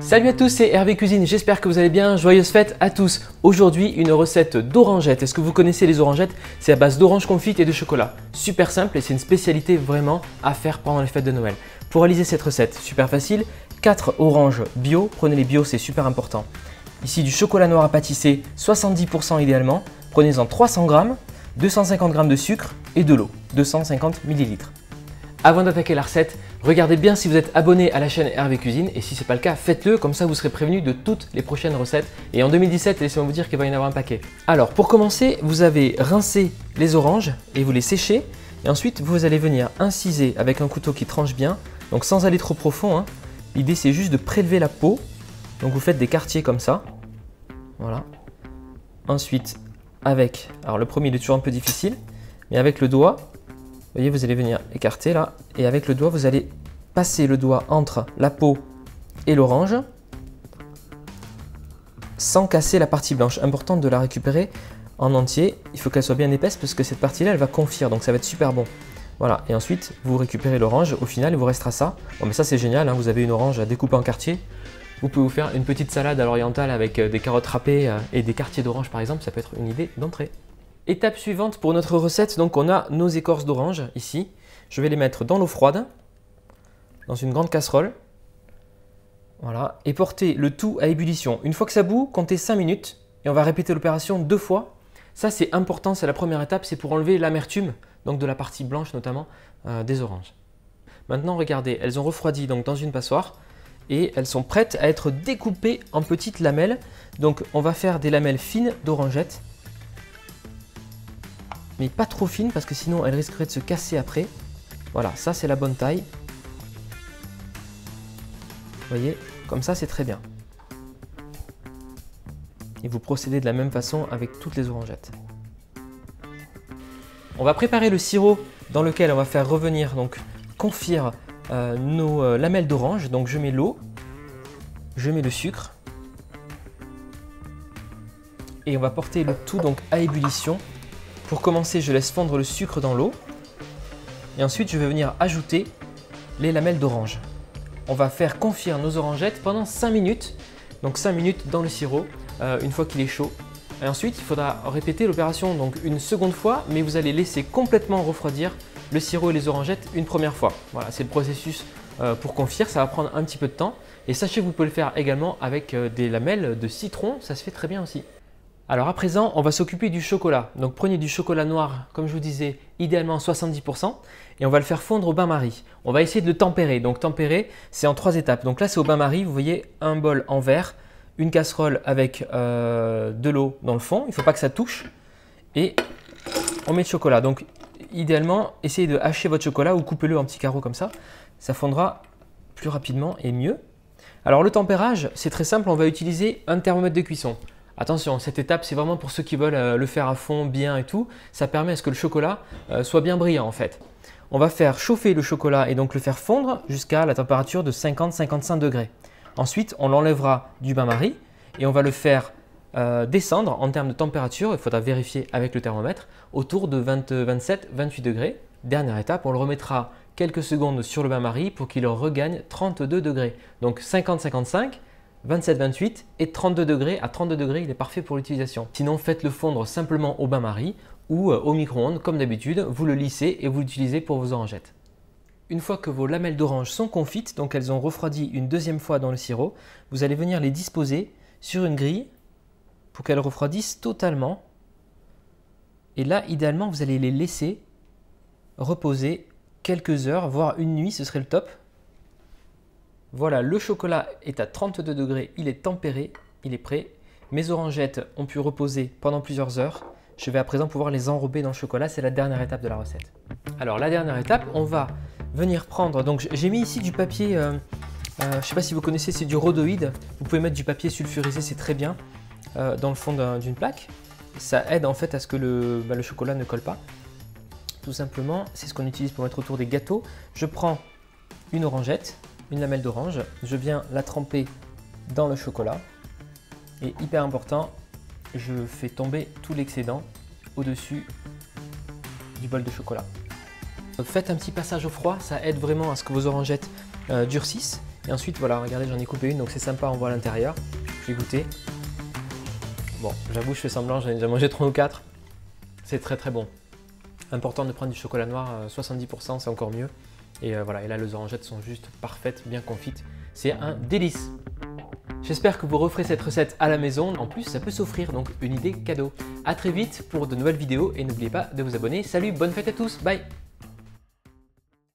Salut à tous, c'est Hervé Cuisine, j'espère que vous allez bien, joyeuses fêtes à tous. Aujourd'hui, une recette d'orangettes. Est-ce que vous connaissez les orangettes? C'est à base d'oranges confites et de chocolat. Super simple et c'est une spécialité vraiment à faire pendant les fêtes de Noël. Pour réaliser cette recette, super facile, 4 oranges bio, prenez les bio, c'est super important. Ici du chocolat noir à pâtisser, 70% idéalement, prenez-en 300 g, 250 g de sucre et de l'eau, 250 ml. Avant d'attaquer la recette, regardez bien si vous êtes abonné à la chaîne Hervé Cuisine et si ce n'est pas le cas, faites-le, comme ça vous serez prévenu de toutes les prochaines recettes. Et en 2017, laissez-moi vous dire qu'il va y en avoir un paquet. Alors pour commencer, vous avez rincé les oranges et vous les séchez. Et ensuite, vous allez venir inciser avec un couteau qui tranche bien, donc sans aller trop profond, hein. L'idée c'est juste de prélever la peau. Donc vous faites des quartiers comme ça. Voilà. Ensuite, avec, alors le premier il est toujours un peu difficile, mais avec le doigt, vous voyez, vous allez venir écarter là, et avec le doigt, vous allez passer le doigt entre la peau et l'orange, sans casser la partie blanche. Important de la récupérer en entier, il faut qu'elle soit bien épaisse, parce que cette partie-là, elle va confire, donc ça va être super bon. Voilà, et ensuite, vous récupérez l'orange, au final, il vous restera ça. Bon, mais ça, c'est génial, hein, vous avez une orange à découper en quartiers. Vous pouvez vous faire une petite salade à l'orientale avec des carottes râpées et des quartiers d'orange, par exemple, ça peut être une idée d'entrée. Étape suivante pour notre recette, donc on a nos écorces d'orange ici. Je vais les mettre dans l'eau froide, dans une grande casserole. Voilà, et porter le tout à ébullition. Une fois que ça bout, comptez 5 minutes et on va répéter l'opération 2 fois. Ça c'est important, c'est la première étape, c'est pour enlever l'amertume, donc de la partie blanche notamment des oranges. Maintenant regardez, elles ont refroidi donc dans une passoire et elles sont prêtes à être découpées en petites lamelles. Donc on va faire des lamelles fines d'orangettes, mais pas trop fine parce que sinon elle risquerait de se casser après. Voilà, ça c'est la bonne taille. Vous voyez, comme ça c'est très bien. Et vous procédez de la même façon avec toutes les orangettes. On va préparer le sirop dans lequel on va faire revenir, donc confire nos lamelles d'orange. Donc je mets l'eau, je mets le sucre et on va porter le tout donc à ébullition. Pour commencer, je laisse fondre le sucre dans l'eau et ensuite je vais venir ajouter les lamelles d'orange. On va faire confire nos orangettes pendant 5 minutes, donc 5 minutes dans le sirop une fois qu'il est chaud. Et ensuite, il faudra répéter l'opération donc une seconde fois, mais vous allez laisser complètement refroidir le sirop et les orangettes une première fois. Voilà, c'est le processus pour confire, ça va prendre un petit peu de temps. Et sachez que vous pouvez le faire également avec des lamelles de citron, ça se fait très bien aussi. Alors à présent, on va s'occuper du chocolat. Donc prenez du chocolat noir, comme je vous disais, idéalement 70%, et on va le faire fondre au bain-marie. On va essayer de le tempérer. Donc tempérer, c'est en 3 étapes. Donc là, c'est au bain-marie, vous voyez, un bol en verre, une casserole avec de l'eau dans le fond. Il ne faut pas que ça touche. Et on met le chocolat. Donc idéalement, essayez de hacher votre chocolat ou coupez-le en petits carreaux comme ça. Ça fondra plus rapidement et mieux. Alors le tempérage, c'est très simple. On va utiliser un thermomètre de cuisson. Attention, cette étape, c'est vraiment pour ceux qui veulent le faire à fond, bien et tout. Ça permet à ce que le chocolat soit bien brillant en fait. On va faire chauffer le chocolat et donc le faire fondre jusqu'à la température de 50-55 degrés. Ensuite, on l'enlèvera du bain-marie et on va le faire descendre en termes de température. Il faudra vérifier avec le thermomètre autour de 27-28 degrés. Dernière étape, on le remettra quelques secondes sur le bain-marie pour qu'il regagne 32 degrés. Donc 50-55. 27, 28 et 32 degrés. À 32 degrés, il est parfait pour l'utilisation. Sinon, faites-le fondre simplement au bain-marie ou au micro-ondes, comme d'habitude. Vous le lissez et vous l'utilisez pour vos orangettes. Une fois que vos lamelles d'orange sont confites, donc elles ont refroidi une deuxième fois dans le sirop, vous allez venir les disposer sur une grille pour qu'elles refroidissent totalement. Et là, idéalement, vous allez les laisser reposer quelques heures, voire une nuit, ce serait le top. Voilà, le chocolat est à 32 degrés, il est tempéré, il est prêt. Mes orangettes ont pu reposer pendant plusieurs heures. Je vais à présent pouvoir les enrober dans le chocolat, c'est la dernière étape de la recette. Alors la dernière étape, on va venir prendre, donc j'ai mis ici du papier, je ne sais pas si vous connaissez, c'est du rhodoïde. Vous pouvez mettre du papier sulfurisé, c'est très bien, dans le fond d'une plaque. Ça aide en fait à ce que le chocolat ne colle pas. Tout simplement, c'est ce qu'on utilise pour mettre autour des gâteaux. Je prends une orangette, une lamelle d'orange, je viens la tremper dans le chocolat et hyper important, je fais tomber tout l'excédent au-dessus du bol de chocolat. Faites un petit passage au froid, ça aide vraiment à ce que vos orangettes durcissent Et ensuite, voilà, regardez, j'en ai coupé une, donc c'est sympa, on voit l'intérieur. Je vais goûter. Bon, j'avoue, je fais semblant, j'en ai déjà mangé 3 ou 4. C'est très très bon. Important de prendre du chocolat noir, 70%, c'est encore mieux. Et voilà, et là, les orangettes sont juste parfaites, bien confites. C'est un délice. J'espère que vous referez cette recette à la maison. En plus, ça peut s'offrir, donc une idée cadeau. A très vite pour de nouvelles vidéos et n'oubliez pas de vous abonner. Salut, bonne fête à tous, bye!